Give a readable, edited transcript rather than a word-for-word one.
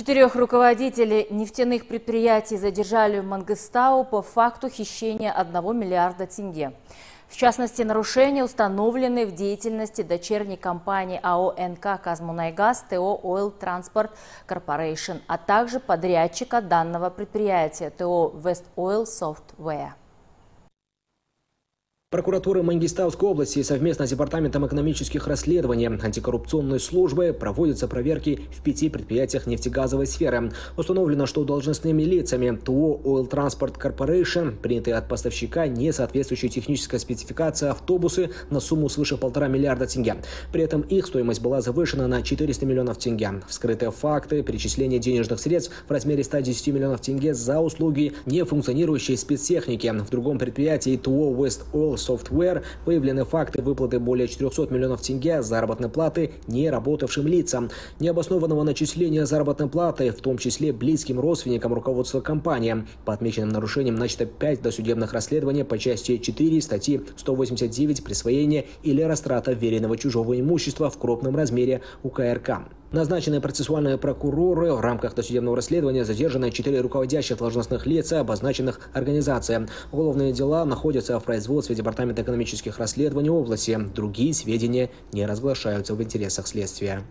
Четырех руководителей нефтяных предприятий задержали в Мангистау по факту хищения 1 миллиарда тенге. В частности, нарушения установлены в деятельности дочерней компании АОНК «КазМунайГаз» ТО Ойл Транспорт Корпорейшн, а также подрядчика данного предприятия ТО Вест Ойл Софтвер. Прокуратура Мангистауской области совместно с Департаментом экономических расследований антикоррупционной службы проводятся проверки в 5 предприятиях нефтегазовой сферы. Установлено, что должностными лицами ТО Oil Transport Corporation приняты от поставщика не соответствующие технической спецификации автобусы на сумму свыше 1,5 миллиарда тенге. При этом их стоимость была завышена на 400 миллионов тенге. Вскрыты факты перечисления денежных средств в размере 110 миллионов тенге за услуги нефункционирующей спецтехники. В другом предприятии ТО West Oil Software выявлены факты выплаты более 400 миллионов тенге заработной платы не работавшим лицам, необоснованного начисления заработной платы, в том числе близким родственникам руководства компании. По отмеченным нарушениям начато 5 досудебных расследований по части 4 статьи 189 «Присвоение или растрата веренного чужого имущества в крупном размере УК РК». Назначенные процессуальные прокуроры в рамках досудебного расследования задержаны 4 руководящих должностных лица, обозначенных организацией. Уголовные дела находятся в производстве Департамента экономических расследований области. Другие сведения не разглашаются в интересах следствия.